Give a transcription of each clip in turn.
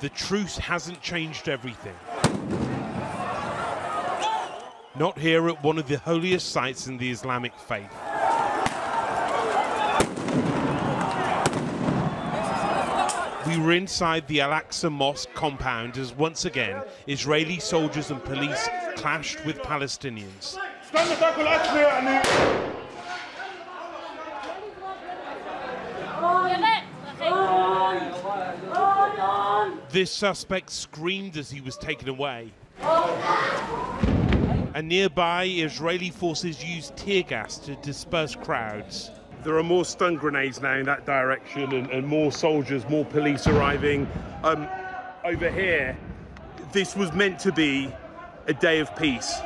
the truce hasn't changed everything. Not here at one of the holiest sites in the Islamic faith. We were inside the Al-Aqsa Mosque compound as once again Israeli soldiers and police clashed with Palestinians. This suspect screamed as he was taken away. And nearby, Israeli forces used tear gas to disperse crowds. There are more stun grenades now in that direction and more soldiers, more police arriving. Over here, this was meant to be a day of peace.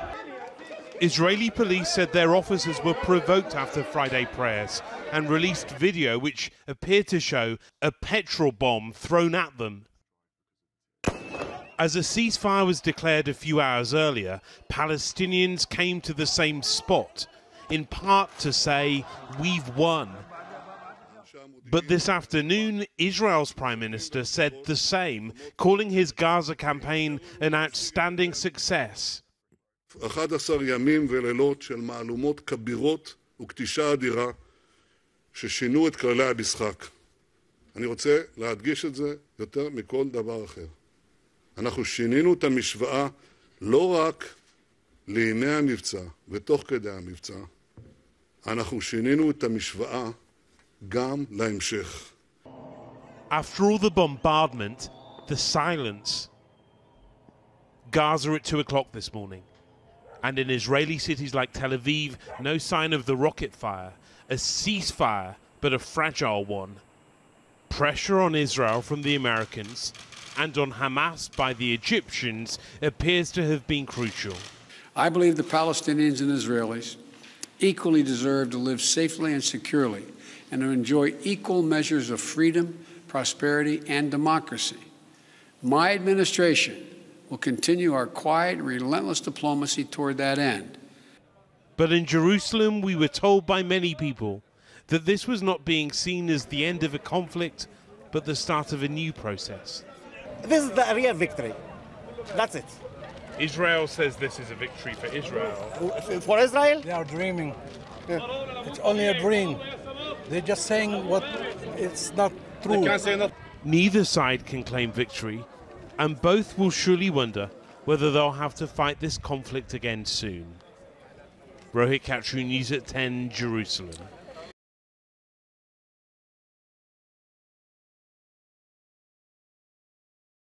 Israeli police said their officers were provoked after Friday prayers and released video which appeared to show a petrol bomb thrown at them. As a ceasefire was declared a few hours earlier, Palestinians came to the same spot, in part to say, "We've won." But this afternoon, Israel's Prime Minister said the same, calling his Gaza campaign an outstanding success. אנחנו שינינו את המשוואה לא רק לימי המבצע ותוך כדי המבצע, אנחנו שינינו את המשוואה גם להמשך. After all the bombardment, the silence. Gaza at 2 o'clock this morning. And in Israeli cities like Tel Aviv, no sign of the rocket fire. A ceasefire, but a fragile one. Pressure on Israel from the Americans and on Hamas by the Egyptians appears to have been crucial. I believe the Palestinians and Israelis equally deserve to live safely and securely and to enjoy equal measures of freedom, prosperity, and democracy. My administration will continue our quiet, relentless diplomacy toward that end. But in Jerusalem, we were told by many people that this was not being seen as the end of a conflict, but the start of a new process. This is the real victory. That's it. Israel says this is a victory for Israel. For Israel? They are dreaming. It's only a dream. They're just saying what it's not true. Neither side can claim victory, and both will surely wonder whether they'll have to fight this conflict again soon. Rohit Katrin, News at 10, Jerusalem.